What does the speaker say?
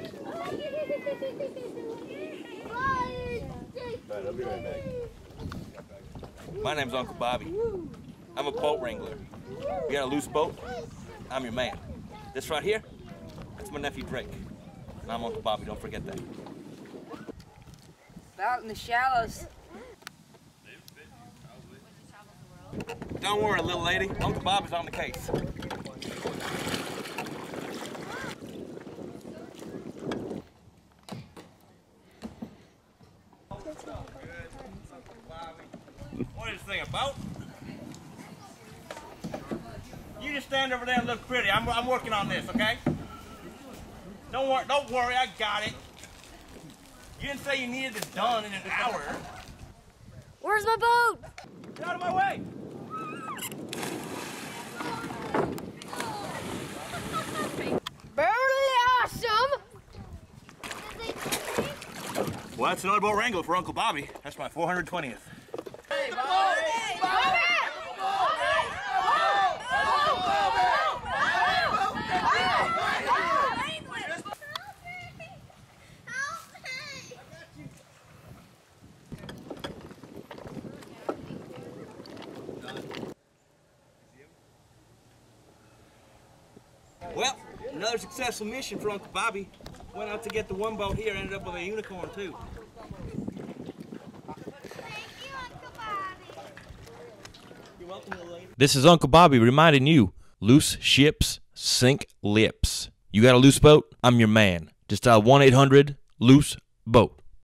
Alright, I'll be right back. My name's Uncle Bobby. I'm a boat wrangler. You got a loose boat? I'm your man. This right here, that's my nephew Drake. And I'm Uncle Bobby, don't forget that. Out in the shallows. Don't worry, little lady. Uncle Bobby's on the case. What is this thing about? You just stand over there and look pretty. I'm working on this, okay? Don't worry, I got it. You didn't say you needed this done in an hour. Where's my boat? Get out of my way! Barely awesome! Well, that's another boat wrangle for Uncle Bobby. That's my 420th. Hey, Bobby! Bobby! Well, another successful mission for Uncle Bobby. Went out to get the one boat here, ended up with a unicorn too. This is Uncle Bobby reminding you, loose ships sink lips. You got a loose boat? I'm your man. Just dial 1-800-LOOSE-BOAT.